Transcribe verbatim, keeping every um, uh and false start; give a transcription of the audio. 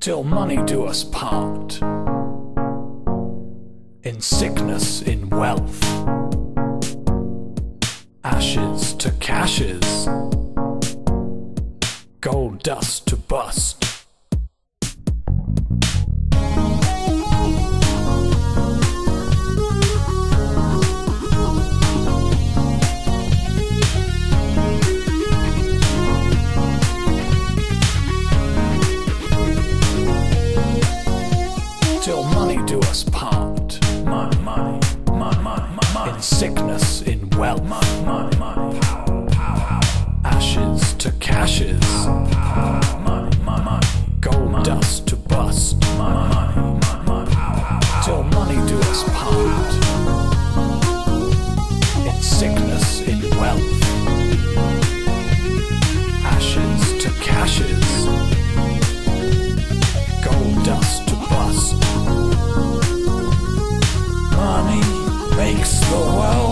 till money do us part, in sickness, in wealth, ashes to cashes, gold dust to bust. Till money do us part, money, money, money, money, money, in sickness, in wealth, money, money, money, power, power, ashes to cashes, power, power, money, money, money, gold money, dust to bust, money, money, money, money, power, power, till money do us part, in sickness, in wealth, ashes to cashes, gold dust to bust. Makes the world